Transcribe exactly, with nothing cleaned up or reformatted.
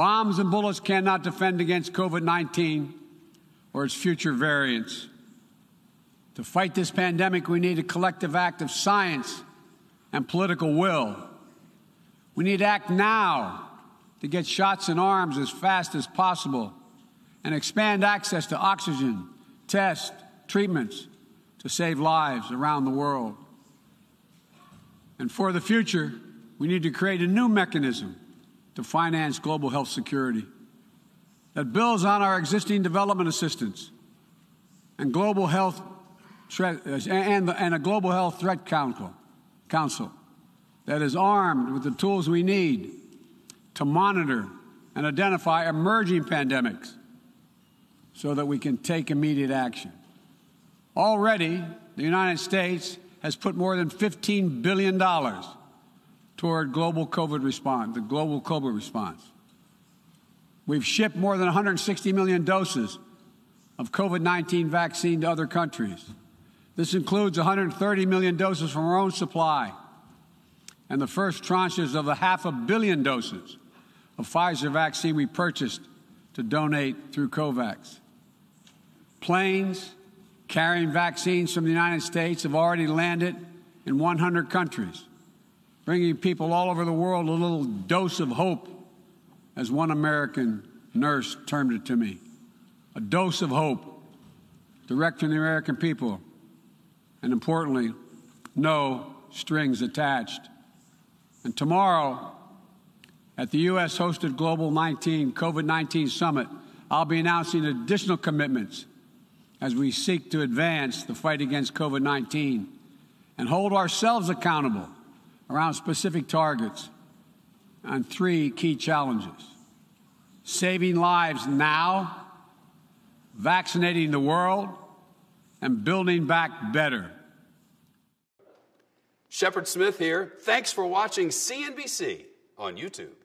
Bombs and bullets cannot defend against COVID nineteen or its future variants. To fight this pandemic, we need a collective act of science and political will. We need to act now to get shots in arms as fast as possible and expand access to oxygen, tests, treatments to save lives around the world. And for the future, we need to create a new mechanism to finance global health security that builds on our existing development assistance and global health and and a global health threat council council that is armed with the tools we need to monitor and identify emerging pandemics so that we can take immediate action. Already, the United States has put more than fifteen billion dollars toward global COVID response, the global COVID response. We've shipped more than one hundred sixty million doses of COVID nineteen vaccine to other countries. This includes one hundred thirty million doses from our own supply and the first tranches of a half a billion doses of Pfizer vaccine we purchased to donate through COVAX. Planes carrying vaccines from the United States have already landed in one hundred countries, bringing people all over the world a little dose of hope, as one American nurse termed it to me, a dose of hope direct from the American people, and importantly, no strings attached. And tomorrow, at the U S-hosted Global COVID nineteen Summit, I'll be announcing additional commitments as we seek to advance the fight against COVID nineteen and hold ourselves accountable around specific targets on three key challenges: saving lives now, vaccinating the world, and building back better. Shepard Smith here. Thanks for watching C N B C on YouTube.